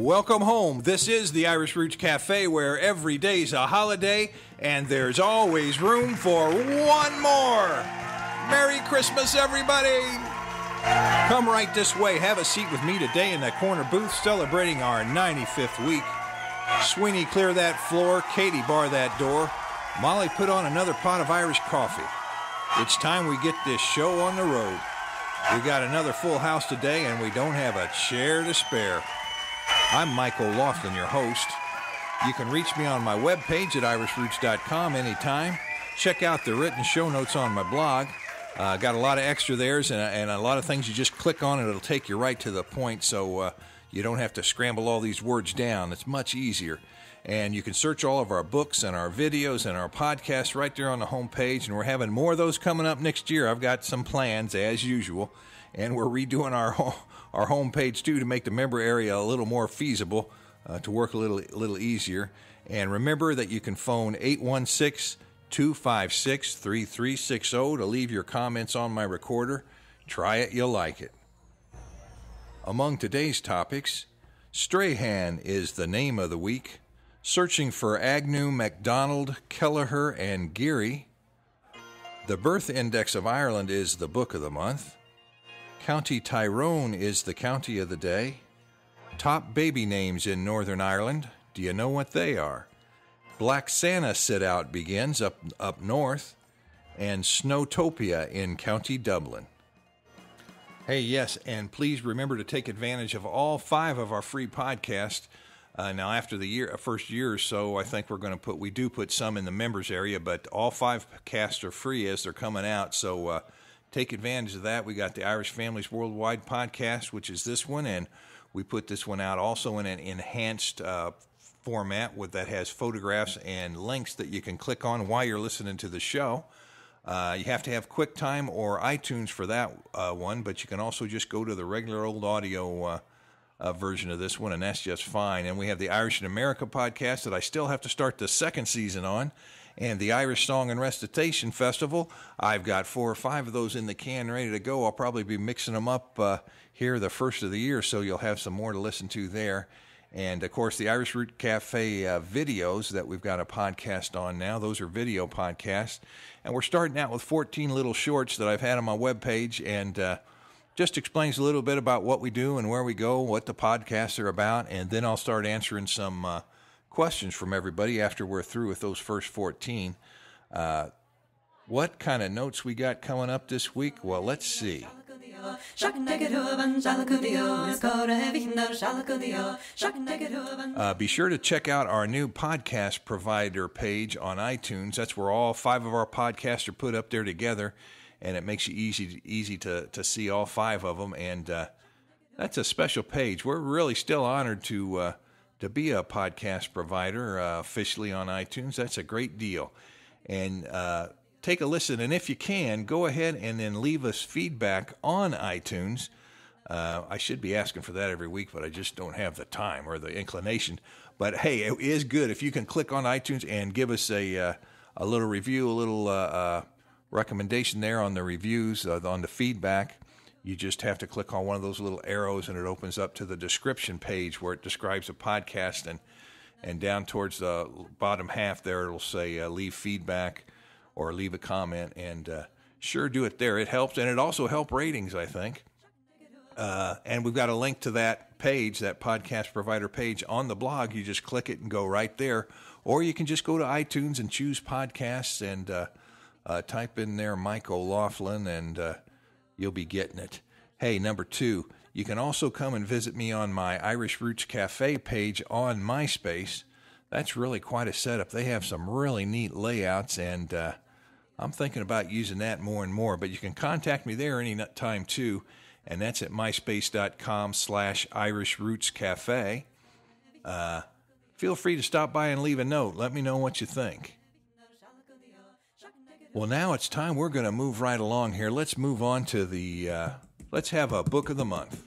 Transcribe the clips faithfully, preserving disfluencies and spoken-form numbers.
Welcome home. This is the Irish Roots Cafe, where every day's a holiday and there's always room for one more. Merry Christmas, everybody. Come right this way. Have a seat with me today in that corner booth celebrating our ninety-fifth week. Sweeney, clear that floor. Katie, bar that door. Molly, put on another pot of Irish coffee. It's time we get this show on the road. We got another full house today, and we don't have a chair to spare. I'm Michael Lofton, your host. You can reach me on my webpage at irish roots dot com anytime. Check out the written show notes on my blog. I uh, got a lot of extra theirs and, and a lot of things you just click on, and it'll take you right to the point, so uh, you don't have to scramble all these words down. It's much easier. And you can search all of our books and our videos and our podcasts right there on the homepage. And we're having more of those coming up next year. I've got some plans, as usual. And we're redoing our our homepage, too, to make the member area a little more feasible, uh, to work a little, little easier. And remember that you can phone eight one six, two five six, three three six zero to leave your comments on my recorder. Try it, you'll like it. Among today's topics, Strahan is the name of the week. Searching for Agnew, MacDonald, Kelleher, and Geary. The Birth Index of Ireland is the book of the month. County Tyrone is the county of the day. Top baby names in Northern Ireland. Do you know what they are? Black Santa Sitout begins up, up north. And Snowtopia in County Dublin. Hey, yes, and please remember to take advantage of all five of our free podcasts. Uh, now, after the year, first year or so, I think we're going to put, we do put some in the members area, but all five casts are free as they're coming out. So uh, take advantage of that. We got the Irish Families Worldwide podcast, which is this one, and we put this one out also in an enhanced uh, format with, that has photographs and links that you can click on while you're listening to the show. Uh, you have to have QuickTime or iTunes for that uh, one, but you can also just go to the regular old audio uh Uh, version of this one, and that's just fine. And we have the Irish in America podcast that I still have to start the second season on, and the Irish Song and Recitation Festival. I've got four or five of those in the can ready to go. I'll probably be mixing them up uh, here the first of the year, so you'll have some more to listen to there. And, of course, the Irish Root Cafe uh, videos that we've got a podcast on now. Those are video podcasts. And we're starting out with fourteen little shorts that I've had on my webpage, and uh just explains a little bit about what we do and where we go, what the podcasts are about, and then I'll start answering some uh, questions from everybody after we're through with those first fourteen. Uh, what kind of notes we got coming up this week? Well, let's see. Uh, be sure to check out our new podcast provider page on iTunes. That's where all five of our podcasts are put up there together. And it makes you easy easy to, to see all five of them. And uh, that's a special page. We're really still honored to uh, to be a podcast provider uh, officially on iTunes. That's a great deal. And uh, take a listen. And if you can, go ahead and then leave us feedback on iTunes. Uh, I should be asking for that every week, but I just don't have the time or the inclination. But, hey, it is good if you can click on iTunes and give us a, uh, a little review, a little... Uh, uh, recommendation there on the reviews, uh, on the feedback. You just have to click on one of those little arrows, and it opens up to the description page where it describes the podcast, and and down towards the bottom half there it'll say uh, leave feedback or leave a comment, and uh, sure do it there. It helps, and it also helps ratings, I think. Uh, and we've got a link to that page, that podcast provider page on the blog. You just click it and go right there, or you can just go to iTunes and choose podcasts and uh, Uh, type in there Michael Laughlin, and uh, you'll be getting it. Hey, number two, you can also come and visit me on my Irish Roots Cafe page on MySpace. That's really quite a setup. They have some really neat layouts, and uh, I'm thinking about using that more and more. But you can contact me there any time, too, and that's at myspace.com slash Irish Roots Cafe. Uh, feel free to stop by and leave a note. Let me know what you think. Well, now it's time. We're going to move right along here. Let's move on to the, uh, let's have a book of the month.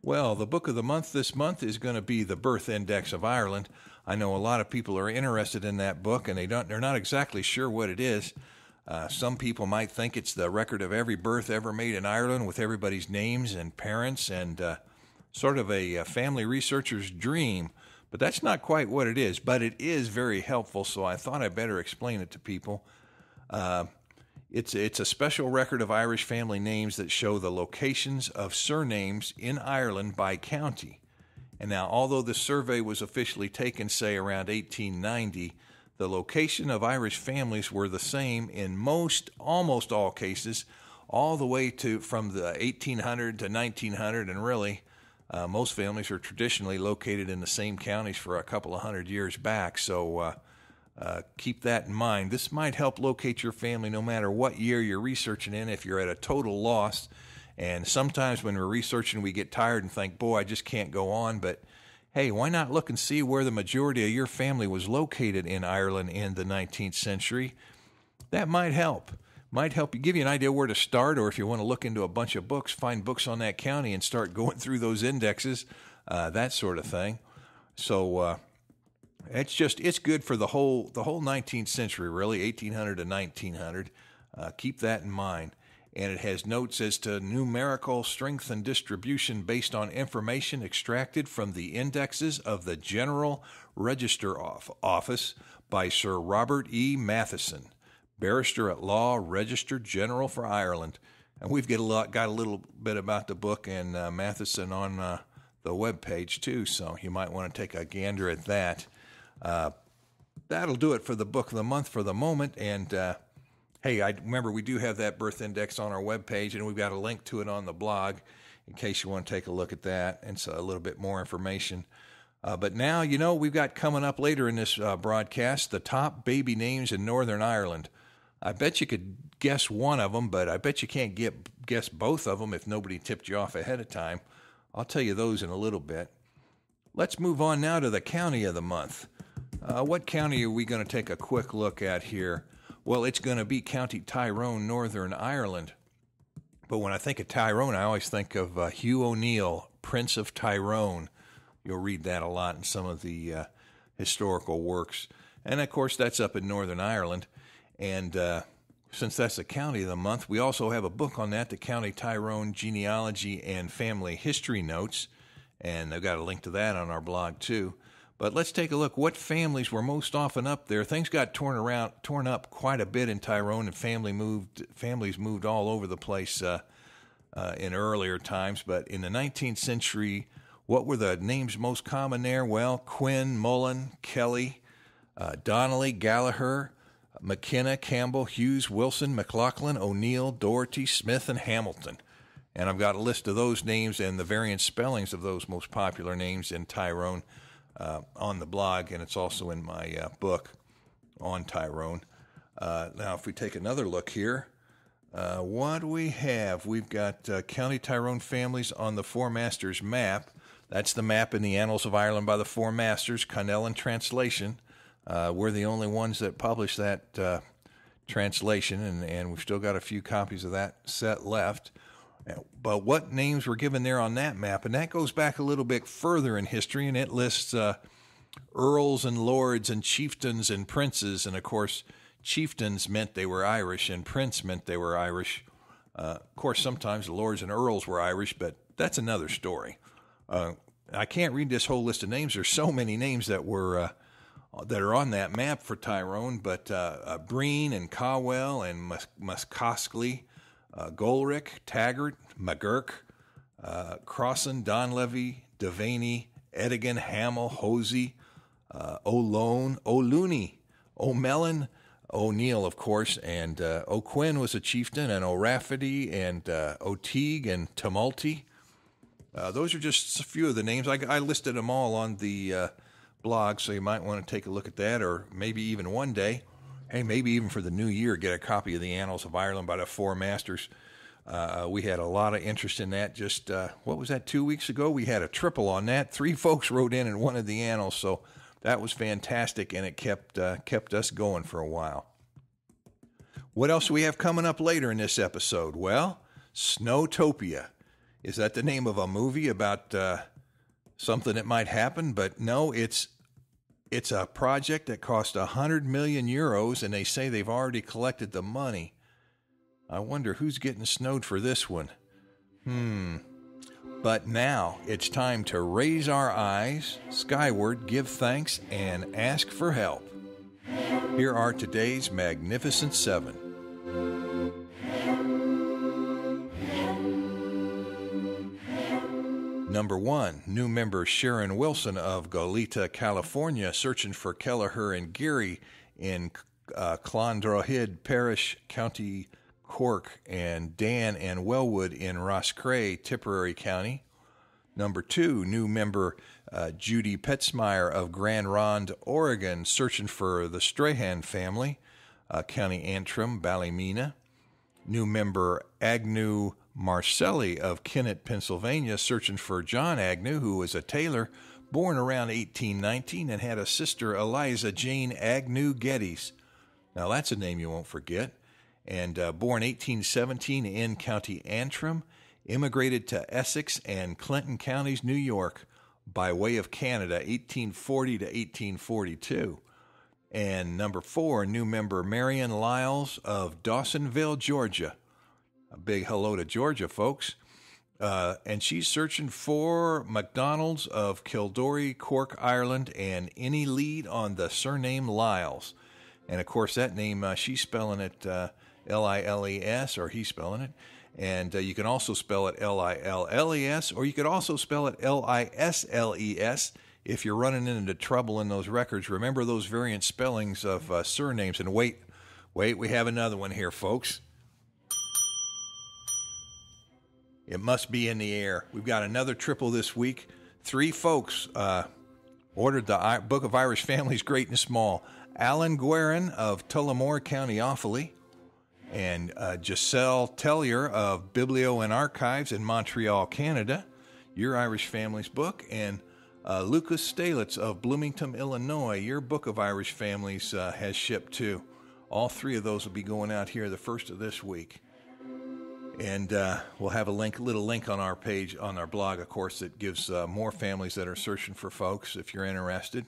Well, the book of the month this month is going to be The Birth Index of Ireland. I know a lot of people are interested in that book, and they don't, they're not exactly sure what it is. Uh, some people might think it's the record of every birth ever made in Ireland with everybody's names and parents and uh, sort of a, a family researcher's dream, but that's not quite what it is. But it is very helpful, so I thought I'd better explain it to people. Uh, it's, it's a special record of Irish family names that show the locations of surnames in Ireland by county. And now, although the survey was officially taken, say, around eighteen ninety, the location of Irish families were the same in most, almost all cases, all the way to from the eighteen hundred to nineteen hundred, and really, uh, most families are traditionally located in the same counties for a couple of hundred years back, so uh, uh, keep that in mind. This might help locate your family no matter what year you're researching in if you're at a total loss, and sometimes when we're researching, we get tired and think, boy, I just can't go on, but hey, why not look and see where the majority of your family was located in Ireland in the nineteenth century? That might help. Might help you give you an idea where to start, or if you want to look into a bunch of books, find books on that county and start going through those indexes, uh, that sort of thing. So uh, it's just it's good for the whole the whole nineteenth century, really, eighteen hundred to nineteen hundred. Uh, keep that in mind. And it has notes as to numerical strength and distribution based on information extracted from the indexes of the General Register Office by Sir Robert E Matheson, Barrister at Law, Register General for Ireland. And we've got a, lot, got a little bit about the book and uh, Matheson on uh, the webpage too, so you might want to take a gander at that. Uh, that'll do it for the book of the month for the moment, and Uh, Hey, I remember we do have that birth index on our webpage, and we've got a link to it on the blog in case you want to take a look at that and so a little bit more information. Uh, but now, you know, we've got coming up later in this uh, broadcast the top baby names in Northern Ireland. I bet you could guess one of them, but I bet you can't get guess both of them if nobody tipped you off ahead of time. I'll tell you those in a little bit. Let's move on now to the county of the month. Uh, what county are we going to take a quick look at here? Well, it's going to be County Tyrone, Northern Ireland. But when I think of Tyrone, I always think of uh, Hugh O'Neill, Prince of Tyrone. You'll read that a lot in some of the uh, historical works. And, of course, that's up in Northern Ireland. And uh, since that's the county of the month, we also have a book on that, the County Tyrone Genealogy and Family History Notes. And I've got a link to that on our blog, too. But let's take a look what families were most often up there. Things got torn around, torn up quite a bit in Tyrone, and family moved, families moved all over the place uh, uh, in earlier times. But in the nineteenth century, what were the names most common there? Well, Quinn, Mullen, Kelly, uh, Donnelly, Gallagher, McKenna, Campbell, Hughes, Wilson, McLaughlin, O'Neill, Doherty, Smith, and Hamilton. And I've got a list of those names and the variant spellings of those most popular names in Tyrone. Uh, on the blog, and it's also in my uh, book on Tyrone. Uh, now, if we take another look here, uh, what do we have? We've got uh, County Tyrone families on the Four Masters map. That's the map in the Annals of Ireland by the Four Masters, Connellan translation. Uh, we're the only ones that publish that uh, translation, and, and we've still got a few copies of that set left. But what names were given there on that map? And that goes back a little bit further in history, and it lists uh, earls and lords and chieftains and princes. And, of course, chieftains meant they were Irish, and prince meant they were Irish. Uh, of course, sometimes lords and earls were Irish, but that's another story. Uh, I can't read this whole list of names. There's so many names that were uh, that are on that map for Tyrone, but uh, uh, Breen and Cowell and Muscoskley. Uh, Golrick, Taggart, McGurk, uh, Crossan, Donlevy, Devaney, Edigan, Hamill, Hosey, uh, O'Lone, O'Looney, O'Mellon, O'Neill, of course, and uh, O'Quinn was a chieftain, and O'Rafferty, and uh, O'Teague, and Tumulty. Uh, those are just a few of the names. I, I listed them all on the uh, blog, so you might want to take a look at that, or maybe even one day. Hey, maybe even for the new year, get a copy of the Annals of Ireland by the Four Masters. Uh, we had a lot of interest in that. Just, uh, what was that, two weeks ago? We had a triple on that. Three folks wrote in and wanted the Annals, so that was fantastic, and it kept, uh, kept us going for a while. What else do we have coming up later in this episode? Well, Snowtopia. Is that the name of a movie about uh, something that might happen? But no, it's It's a project that cost one hundred million euros, and they say they've already collected the money. I wonder who's getting snowed for this one. Hmm. But now it's time to raise our eyes skyward, give thanks, and ask for help. Here are today's Magnificent Seven. Number one, new member Sharon Wilson of Goleta, California, searching for Kelleher and Geary in uh, Clondrohid Parish, County Cork, and Dan and Wellwood in Roscrea, Tipperary County. Number two, new member uh, Judy Petzmeyer of Grand Ronde, Oregon, searching for the Strahan family, uh, County Antrim, Ballymena. New member Agnew Marcelli of Kennett, Pennsylvania, searching for John Agnew, who was a tailor born around eighteen nineteen and had a sister, Eliza Jane Agnew Gettys. Now, that's a name you won't forget. And uh, born eighteen seventeen in County Antrim, immigrated to Essex and Clinton counties, New York, by way of Canada, eighteen forty to eighteen forty-two. And number four, new member Marion Lyles of Dawsonville, Georgia. A big hello to Georgia, folks. Uh, and she's searching for McDonald's of Kildory, Cork, Ireland, and any lead on the surname Lyles. And, of course, that name, uh, she's spelling it uh, L I L E S, or he's spelling it. And uh, you can also spell it L I L L E S, or you could also spell it L I S L E S. If you're running into trouble in those records, remember those variant spellings of uh, surnames. And wait, wait, we have another one here, folks. It must be in the air. We've got another triple this week. Three folks uh, ordered the I- Book of Irish Families Great and Small. Alan Guerin of Tullamore County, Offaly, and uh, Giselle Tellier of Biblio and Archives in Montreal, Canada, your Irish Families book, and Uh, Lucas Stalitz of Bloomington, Illinois, your Book of Irish Families uh, has shipped too. All three of those will be going out here the first of this week. And uh, we'll have a link, little link on our page, on our blog, of course, that gives uh, more families that are searching for folks if you're interested.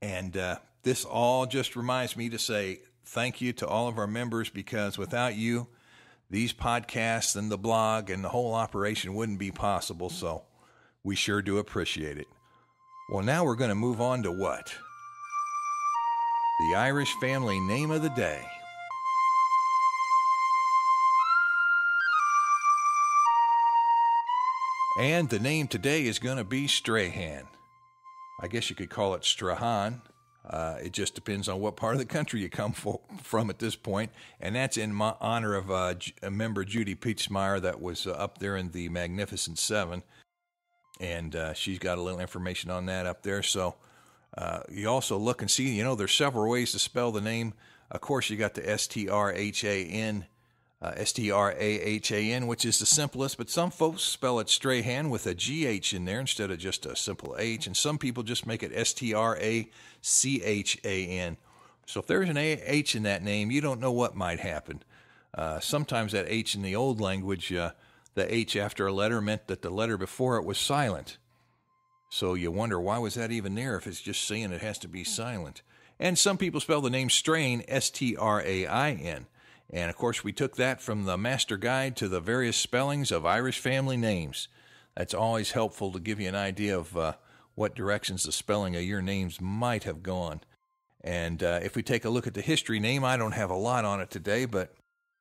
And uh, this all just reminds me to say thank you to all of our members, because without you, these podcasts and the blog and the whole operation wouldn't be possible. So we sure do appreciate it. Well, now we're going to move on to what? The Irish Family Name of the Day. And the name today is going to be Strahan. I guess you could call it Strahan. Uh, it just depends on what part of the country you come for, from at this point. And that's in my honor of uh, a member, Judy Petzmeyer, that was uh, up there in the Magnificent Seven. And uh, she's got a little information on that up there. So uh, you also look and see, you know, there's several ways to spell the name. Of course, you got the S T R H A N, uh, S T R A H A N, which is the simplest. But some folks spell it Strahan with a G H in there instead of just a simple H. And some people just make it S T R A C H A N. So if there's an A H in that name, you don't know what might happen. Uh, sometimes that H in the old language, uh, the H after a letter meant that the letter before it was silent. So you wonder, why was that even there if it's just saying it has to be silent? And some people spell the name Strain, S T R A I N. And, of course, we took that from the Master Guide to the various spellings of Irish family names. That's always helpful to give you an idea of uh, what directions the spelling of your names might have gone. And uh, if we take a look at the history name, I don't have a lot on it today, but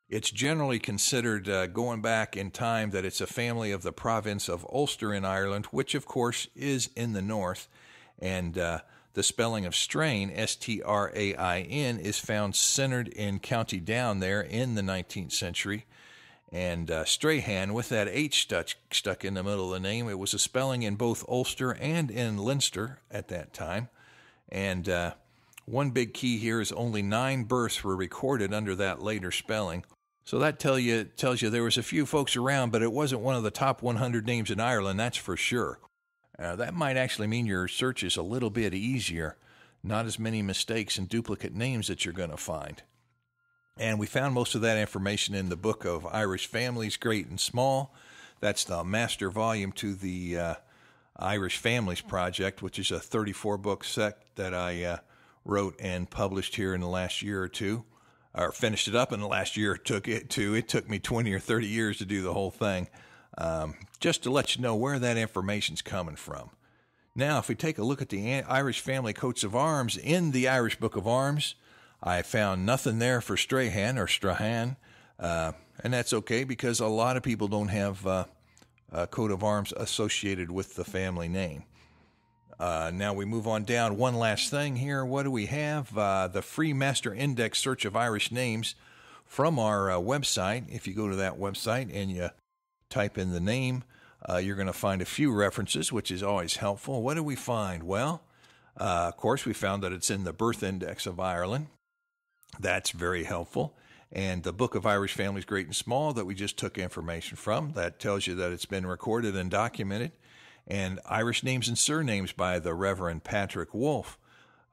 it's generally considered uh, going back in time that it's a family of the province of Ulster in Ireland, which, of course, is in the north. And uh, the spelling of Strain, S T R A I N, is found centered in County Down there in the nineteenth century. And uh, Strahan, with that H stuck, stuck in the middle of the name, it was a spelling in both Ulster and in Leinster at that time. And uh, one big key here is only nine births were recorded under that later spelling. So that tell you, tells you there was a few folks around, but it wasn't one of the top one hundred names in Ireland, that's for sure. Uh, that might actually mean your search is a little bit easier, not as many mistakes and duplicate names that you're going to find. And we found most of that information in the Book of Irish Families Great and Small. That's the master volume to the uh, Irish Families Project, which is a thirty-four book set that I uh, wrote and published here in the last year or two, or finished it up in the last year or took it to. It took me twenty or thirty years to do the whole thing, um, just to let you know where that information's coming from. Now, if we take a look at the Irish family coats of arms in the Irish Book of Arms, I found nothing there for Strahan or Strahan, uh, and that's okay because a lot of people don't have uh, a coat of arms associated with the family name. Uh, now we move on down. One last thing here. What do we have? Uh, the free master index search of Irish names from our uh, website. If you go to that website and you type in the name, uh, you're going to find a few references, which is always helpful. What do we find? Well, uh, of course, we found that it's in the birth index of Ireland. That's very helpful. And the Book of Irish Families Great and Small that we just took information from, that tells you that it's been recorded and documented. And Irish Names and Surnames by the Reverend Patrick Wolfe.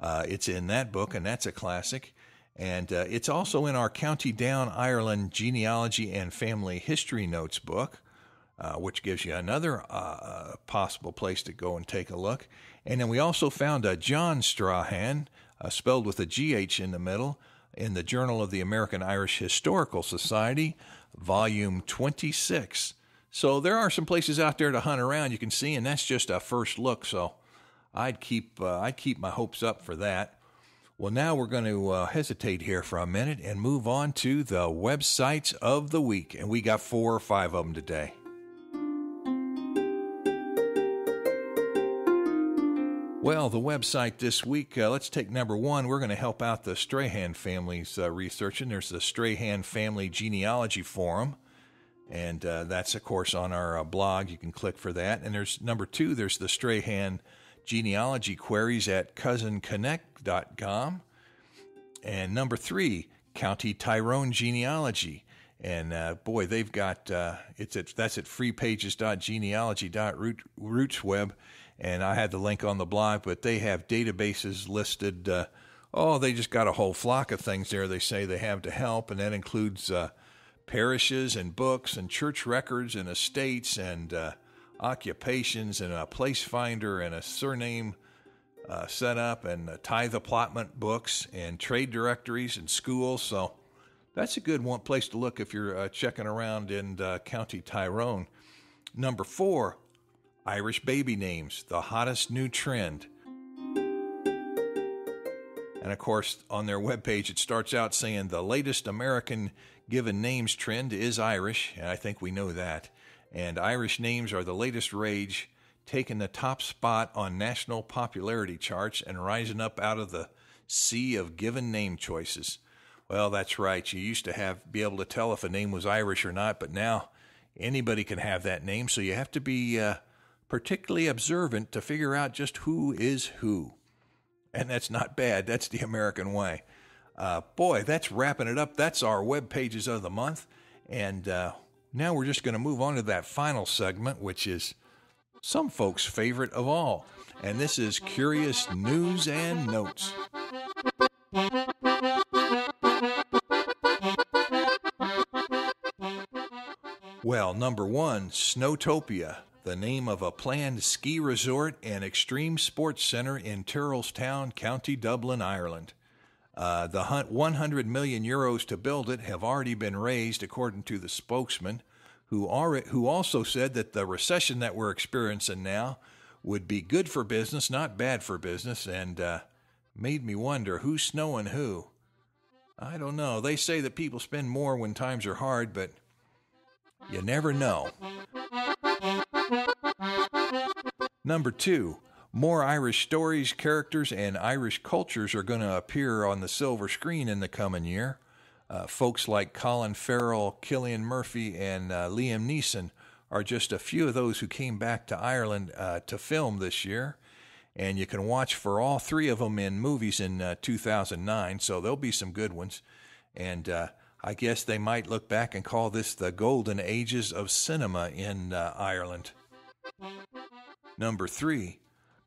Uh, it's in that book, and that's a classic. And uh, it's also in our County Down Ireland Genealogy and Family History Notes book, uh, which gives you another uh, possible place to go and take a look. And then we also found a John Strahan, uh, spelled with a G H in the middle, in the Journal of the American Irish Historical Society, volume twenty-six. So there are some places out there to hunt around, you can see, and that's just a first look. So I'd keep uh, I'd keep my hopes up for that. Well, now we're going to uh, hesitate here for a minute and move on to the websites of the week, and we got four or five of them today. Well, the website this week, uh, let's take number one. We're going to help out the Strahan families uh, researching. There's the Strahan Family Genealogy Forum, and uh, that's, of course, on our uh, blog. You can click for that. And there's number two, there's the Strahan Genealogy Queries at cousin connect dot com. And number three, County Tyrone Genealogy. And, uh, boy, they've got, uh, it's at, that's at free pages dot genealogy dot roots web. And I had the link on the blog, but they have databases listed. Uh, oh, they just got a whole flock of things there they say they have to help, and that includes uh, parishes and books and church records and estates and uh, occupations and a place finder and a surname uh, setup and a tithe allotment books and trade directories and schools. So that's a good one place to look if you're uh, checking around in uh, County Tyrone. Number four, Irish baby names, the hottest new trend. And of course, on their webpage, it starts out saying the latest American given names trend is Irish, and I think we know that. And Irish names are the latest rage, taking the top spot on national popularity charts and rising up out of the sea of given name choices. Well, that's right. You used to have be able to tell if a name was Irish or not, but now anybody can have that name, so you have to be Uh, particularly observant to figure out just who is who. And that's not bad. That's the American way. Uh, boy, that's wrapping it up. That's our web pages of the month. And uh, now we're just going to move on to that final segment, which is some folks' favorite of all. And this is Curious News and Notes. Well, number one, Snowtopia, the name of a planned ski resort and extreme sports center in Thirlestane, County Dublin, Ireland. Uh, the one hundred million euros to build it have already been raised, according to the spokesman, who, already, who also said that the recession that we're experiencing now would be good for business, not bad for business, and uh, made me wonder who's snowing who. I don't know. They say that people spend more when times are hard, but you never know. Number two, more Irish stories, characters, and Irish cultures are going to appear on the silver screen in the coming year. Uh, folks like Colin Farrell, Cillian Murphy, and uh, Liam Neeson are just a few of those who came back to Ireland uh, to film this year. And you can watch for all three of them in movies in uh, two thousand nine, so there'll be some good ones. And uh, I guess they might look back and call this the golden ages of cinema in uh, Ireland. Number three,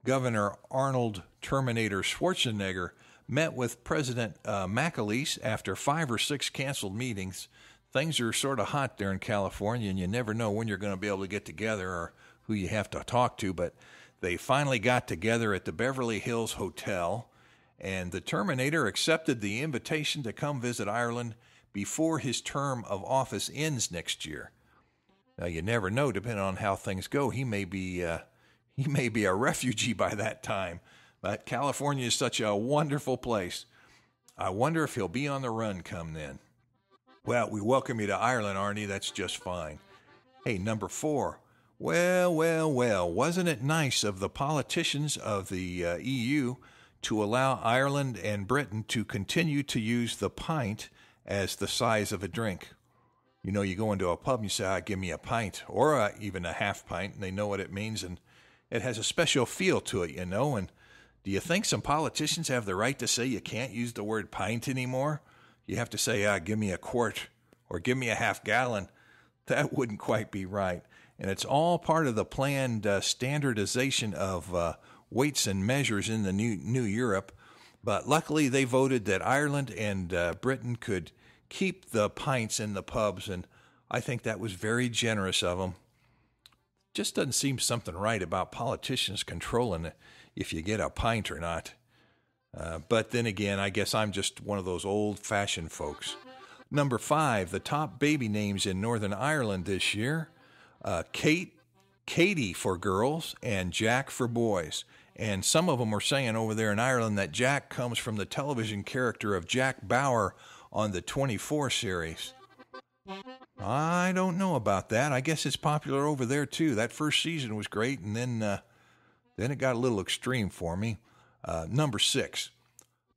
Governor Arnold Terminator Schwarzenegger met with President uh, McAleese after five or six canceled meetings. Things are sort of hot there in California, and you never know when you're going to be able to get together or who you have to talk to, but They finally got together at the Beverly Hills Hotel, and the Terminator accepted the invitation to come visit Ireland before his term of office ends next year. Now, you never know, depending on how things go. He may be uh, he may be a refugee by that time. But California is such a wonderful place. I wonder if he'll be on the run come then. Well, we welcome you to Ireland, Arnie. That's just fine. Hey, number four. Well, well, well, wasn't it nice of the politicians of the uh, E U to allow Ireland and Britain to continue to use the pint as the size of a drink? You know, you go into a pub and you say, ah, give me a pint, or uh, even a half pint, and they know what it means, and it has a special feel to it, you know, and do you think some politicians have the right to say you can't use the word pint anymore? You have to say, ah, give me a quart or give me a half gallon. That wouldn't quite be right. And it's all part of the planned uh, standardization of uh, weights and measures in the new, new Europe. But luckily they voted that Ireland and uh, Britain could keep the pints in the pubs. And I think that was very generous of them. Just doesn't seem something right about politicians controlling if you get a pint or not. Uh, but then again, I guess I'm just one of those old-fashioned folks. Number five, the top baby names in Northern Ireland this year. Uh, Kate, Katie for girls, and Jack for boys. And some of them are saying over there in Ireland that Jack comes from the television character of Jack Bauer on the twenty-four series. I don't know about that. I guess it's popular over there, too. That first season was great, and then uh, then it got a little extreme for me. Uh, number six,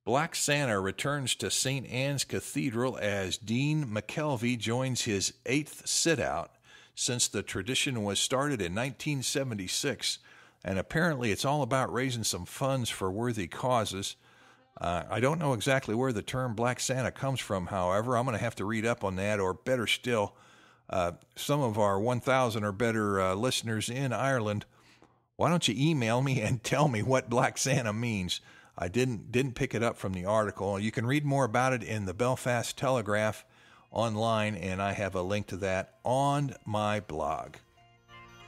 Black Santa returns to Saint Anne's Cathedral as Dean McKelvey joins his eighth sit-out since the tradition was started in nineteen seventy-six, and apparently it's all about raising some funds for worthy causes. Uh, I don't know exactly where the term Black Santa comes from, however. I'm going to have to read up on that, or better still, uh, some of our one thousand or better uh, listeners in Ireland, why don't you email me and tell me what Black Santa means? I didn't didn't pick it up from the article. You can read more about it in the Belfast Telegraph online, and I have a link to that on my blog.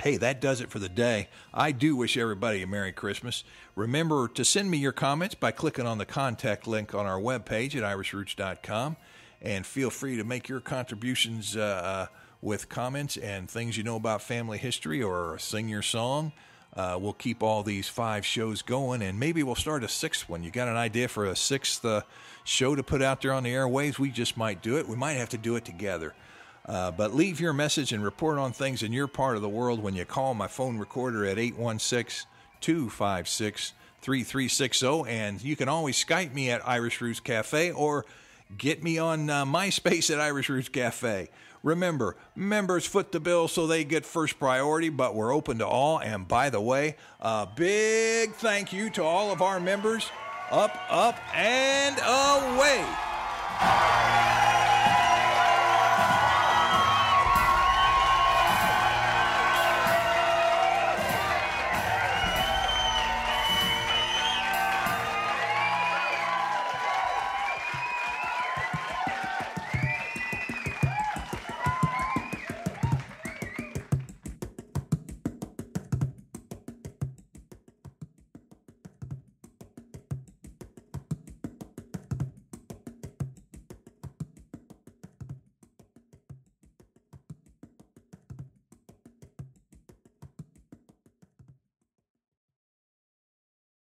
Hey, that does it for the day. I do wish everybody a Merry Christmas. Remember to send me your comments by clicking on the contact link on our webpage at irish roots dot com, and feel free to make your contributions uh, with comments and things you know about family history, or sing your song. Uh, we'll keep all these five shows going, and maybe we'll start a sixth one. You got an idea for a sixth uh, show to put out there on the airwaves? We just might do it. We might have to do it together. Uh, but leave your message and report on things in your part of the world when you call my phone recorder at eight one six, two five six, three three six zero. And you can always Skype me at Irish Roots Cafe, or get me on uh, MySpace at Irish Roots Cafe. Remember, members foot the bill, so they get first priority, but we're open to all. And by the way, a big thank you to all of our members. Up, up, and away!